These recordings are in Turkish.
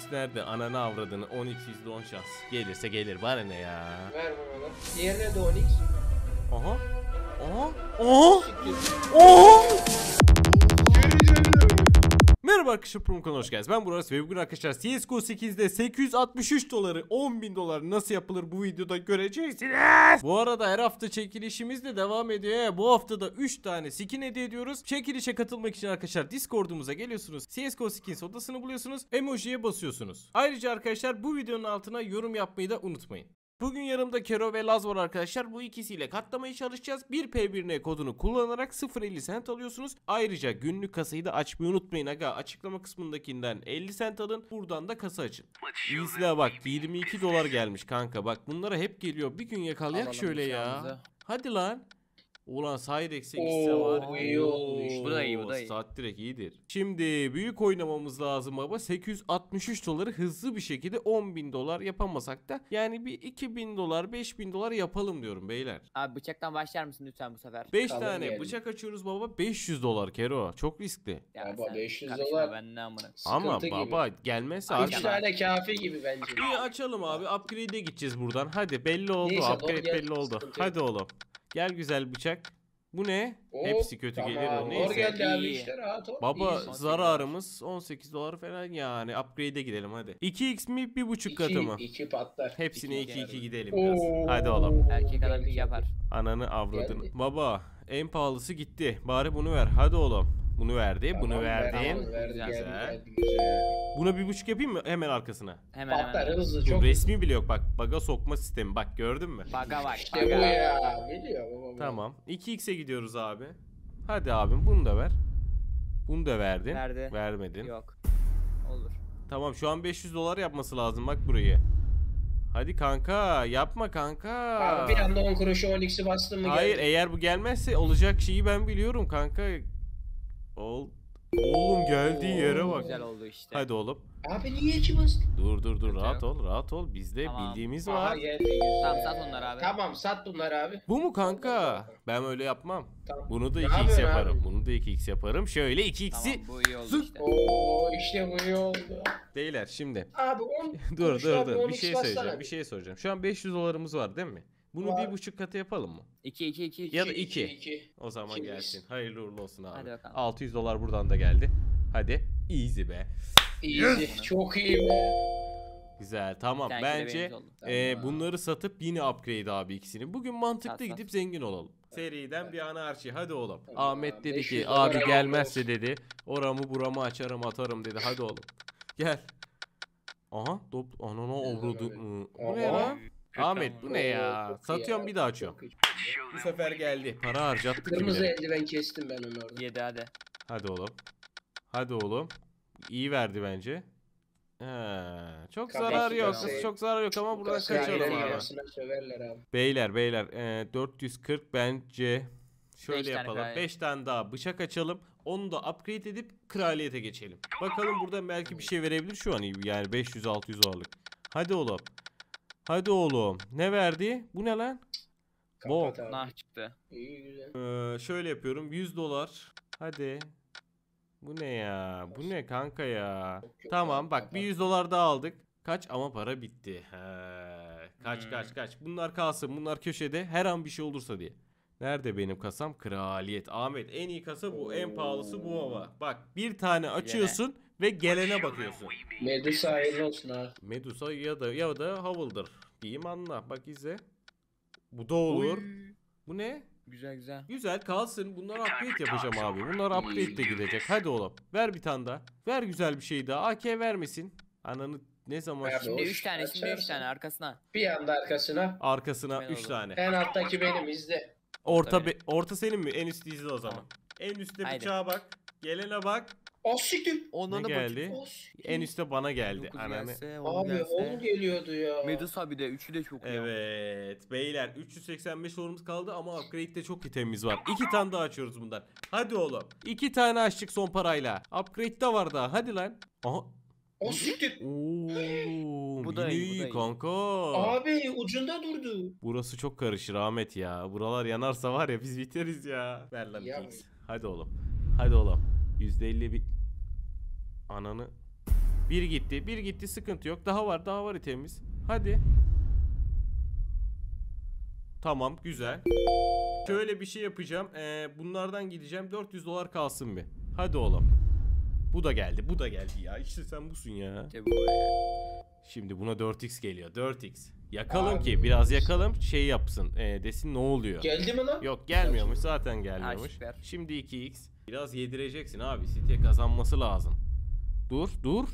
Phoenix nerede? Ananı avradını. 10x %10 şans. Gelirse gelir. Bana ne ya? Ver bana. Diğerine de 10x. Aha. Aha. Aha. Aha. Merhaba arkadaşlar, Promkan'a hoş geldiniz. Ben Burak ve bugün arkadaşlar CS:GO Skins'de 863 doları 10.000 dolar nasıl yapılır bu videoda göreceksiniz. Bu arada her hafta çekilişimiz de devam ediyor. Bu haftada 3 tane skin hediye ediyoruz. Çekilişe katılmak için arkadaşlar Discord'umuza geliyorsunuz. CS:GO Skins odasını buluyorsunuz. Emoji'ye basıyorsunuz. Ayrıca arkadaşlar bu videonun altına yorum yapmayı da unutmayın. Bugün yanımda Kero ve Laz var arkadaşlar. Bu ikisiyle katlamaya çalışacağız. 1P1N kodunu kullanarak 0.50 cent alıyorsunuz. Ayrıca günlük kasayı da açmayı unutmayın aga. Açıklama kısmındakinden 50 cent alın. Buradan da kasa açın. İzle bak, 22 dolar gelmiş kanka. Bak bunlara hep geliyor. Bir gün yakalayak alalım şöyle ya. Hadi lan. Ulan Cydex'e gitse var. Bu da iyi, bu da iyi. Saat direkt iyidir. Şimdi büyük oynamamız lazım baba. 863 doları hızlı bir şekilde 10.000 dolar yapamasak da yani bir 2.000 dolar 5.000 dolar yapalım diyorum beyler. Abi bıçaktan başlar mısın lütfen bu sefer? 5 tane yani. Bıçak açıyoruz baba. 500 dolar Kero. Çok riskli. Ya baba 500 dolar. Ben ne amına. Ama sıkıntı baba gibi. Gelmezse abi. 3 tane kafi gibi bence. İyi açalım abi. Upgrade'e gideceğiz buradan. Hadi belli oldu. Neyse, upgrade belli oldu. Hadi oğlum. Gel güzel bıçak. Bu ne? Oo, hepsi kötü tamam. Gelir. Neyse. Geldi abi işte, rahat ol. Baba iyi. Zararımız 18 dolar falan yani. Upgrade'e gidelim hadi. 2x mi 1.5 katı mı? 2 patlar. Hepsine 2-2 gidelim biraz. Hadi oğlum. Erkek adam bir yapar. Ananı avradın. Geldi. Baba en pahalısı gitti. Bari bunu ver. Hadi oğlum. Bunu verdi, tamam, bunu verdim. Verdi. Buna 1.5 yapayım mı hemen arkasına? Hemen. Hızlı, çok resmi hızlı. Bile yok bak. Baga sokma sistemi bak, gördün mü? Baga bak. İşte bu ya. Biliyor. Tamam. 2x'e gidiyoruz abi. Hadi abim bunu da ver. Bunu da verdin. Nerede? Vermedin. Yok. Olur. Tamam şu an 500 dolar yapması lazım bak burayı. Hadi kanka yapma kanka. Abi bir anda 10 kuruşu 10x'i bastın mı? Hayır geldi. Eğer bu gelmezse olacak şeyi ben biliyorum kanka. Oğlum geldiği yere bak. Güzel oldu işte. Hadi oğlum. Abi niye içi bastın? Dur rahat ol, rahat ol. Bizde tamam. Bildiğimiz aha, var. Tamam sat bunları abi. Tamam sat bunları abi. Bu mu kanka? Ben öyle yapmam. Tamam. Bunu da 2x yaparım. Abi? Bunu da 2x yaparım. Şöyle 2x'i. Tamam, işte. İşte bu iyi oldu. Beyler şimdi. Abi 10. dur. Bir şey söyleyeceğim. Şu an 500 dolarımız var değil mi? Bunu 1.5 katı yapalım mı? 2 ya da 2. O zaman gelsin. Hayırlı uğurlu olsun abi. 600 dolar buradan da geldi. Hadi easy be. Easy. Çok iyi be. Güzel tamam. Bence bunları satıp yine upgrade abi ikisini. Bugün mantıklı gidip zengin olalım. Seriden bir anarşi hadi oğlum. Ahmet dedi ki abi gelmezse dedi. Oramı buramı açarım atarım dedi. Hadi oğlum. Gel. Aha. Anana ovrudu. Bu ne lan? Ahmet bu ne ya? Satıyorum ya. Bir daha açıyorum. Bu sefer geldi. Para harcattık. Kırmızı eldiven kestim ben onu orada. Yedi hadi. Hadi oğlum. İyi verdi bence. Çok zarar yok. Çok zarar yok ama buradan kaçalım abi. Beyler 440 bence şöyle yapalım. 5 tane daha bıçak açalım. Onu da upgrade edip kraliyete geçelim. Bakalım burada belki bir şey verebilir şu an yani 500-600 dolarlık. Hadi oğlum. Ne verdi? Bu ne lan? Bol. Nah çıktı. Şöyle yapıyorum. 100 dolar. Hadi. Bu ne ya? Bu ne kanka ya? Tamam bak bir 100 dolar daha aldık. Kaç ama para bitti. Kaç. Bunlar kalsın. Bunlar köşede. Her an bir şey olursa diye. Nerede benim kasam? Kraliyet. Ahmet en iyi kasa bu. En pahalısı bu ama. Bak bir tane açıyorsun. Ve gelene bakıyorsun. Medusa hayırlı olsun ha. Medusa ya da Howl'dır. Diyeyim anla. Bak izle. Bu da olur. Oy. Bu ne? Güzel. Güzel kalsın. Bunlara upgrade yapacağım abi. Bunlara upgrade de gidecek. Hadi oğlum. Ver bir tane daha. Ver güzel bir şey daha. AK vermesin. Ananı ne zaman? Şimdi 3 tane. Şimdi 3 tane arkasına. Bir anda arkasına. Arkasına 3 tane. En alttaki benim izle. Orta senin mi? En üstü izle o zaman. En üstte bıçağa bak. Gelene bak. Asiktir. Ondan geldi. En üstte bana geldi. Gelse, abi onu geliyordu ya. Medusa bir de 3'ü de çok iyi. Evet. Ya. Beyler 385 dolarımız kaldı ama upgrade'de çok itemimiz var. 2 tane daha açıyoruz bundan. Hadi oğlum. 2 tane açtık son parayla. Upgrade'de var daha. Hadi lan. Aha. Asiktir. Bu da iyi kanka. Abi ucunda durdu. Burası çok karışır Ahmet ya. Buralar yanarsa var ya biz biteriz ya. Ver lan. Hadi oğlum. %50 bir ananı Bir gitti. Bir gitti. Sıkıntı yok. Daha var. Daha var itemimiz. Hadi. Tamam. Güzel. Şöyle bir şey yapacağım. Bunlardan gideceğim. 400 dolar kalsın bir. Hadi oğlum. Bu da geldi. Bu da geldi ya. İşte sen busun ya. Şimdi buna 4x geliyor. 4x. Yakalım abi, ki biraz yakalım. Şey yapsın. Desin ne oluyor. Geldi mi lan? Yok gelmiyormuş. Zaten gelmiyormuş. Şimdi 2x. Biraz yedireceksin abi. Site kazanması lazım. Dur. Dur.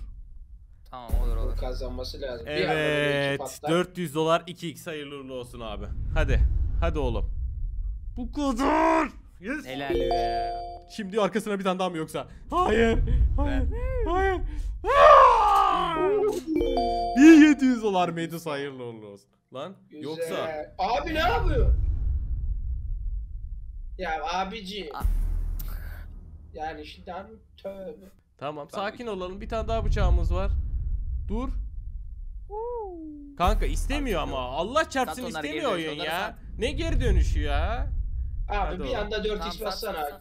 Tamam olur. Kazanması lazım. Evet. 400 dolar 2x hayırlı uğurlu olsun abi. Hadi. Hadi oğlum. Bu kadar. Yes. Helal be. Şimdi arkasına bir tane daha mı yoksa? Hayır. Hayır. Hayır. Bir 700 dolar Medusa hayırlı uğurlu olsun. Lan güzel. Yoksa. Abi ne yapıyor? Ya abici. Yani şimdi abi tövbe. Tamam sakin olalım. Bir tane daha bıçağımız var. Dur. Kanka istemiyor abi, ama Allah çarpsın istemiyor oyun ya. Sat. Ne geri dönüşü ya? Abi hadi bir oğlum. Anda 4x tamam, bassana abi.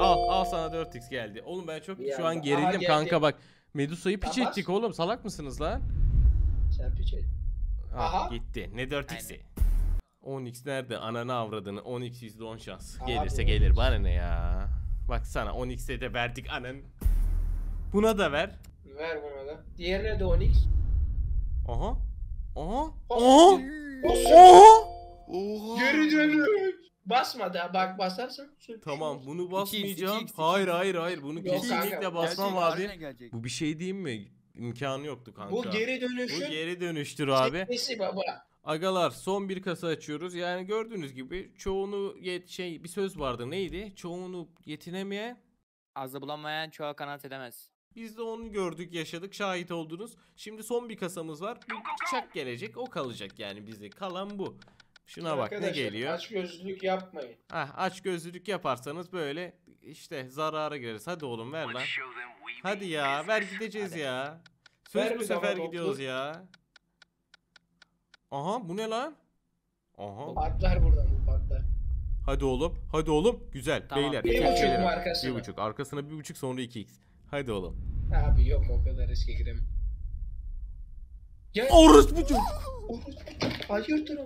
Al sana 4x geldi. Oğlum ben çok bir şu an gerildim kanka bak. Medusa'yı piç ettik oğlum, salak mısınız lan? Sen piç et. Aha. Gitti. Ne 4x'i? 10x nerede? Ananı avradını. 10x %10 şans. Abi, gelirse gelir. Bana ne ya? Baksana 10x'e de verdik anan. Buna da ver. Ver buna da. Diğerine de 10x. Aha. Aha. Aha. Aha. Geri dönüyor. Basma da bak, basarsan. Tamam bunu basmayacağım. Hayır hayır hayır bunu kesinlikle basmam abi. Bu bir şey diyeyim mi? İmkanı yoktu kanka. Bu geri dönüştür. Bu geri dönüştür abi. Agalar son bir kasa açıyoruz. Yani gördüğünüz gibi çoğunu bir söz vardı neydi? Çoğunu yetinemeyen, azı bulamayan çoğa kanaat edemez. Biz de onu gördük, yaşadık, şahit oldunuz. Şimdi son bir kasamız var. Bir bıçak gelecek, o kalacak yani bizde. Kalan bu. Şuna bak ne geliyor. Aç gözlülük yapmayın. Ah, aç gözlülük yaparsanız böyle işte zarara gireriz. Hadi oğlum ver lan. Hadi ya ver gideceğiz hadi. Ya. Söz ver bu sefer gidiyoruz doktor. Ya. Aha bu ne lan? Aha. Patlar buradan bu patlar. Hadi oğlum. Hadi oğlum. Güzel. Tamam. Beyler. 1,5 arkasına. 1,5 arkasına 1,5 sonra 2x. Hadi oğlum. Abi yok o kadar riske giremem. Orospu çocuk. Hayırdır?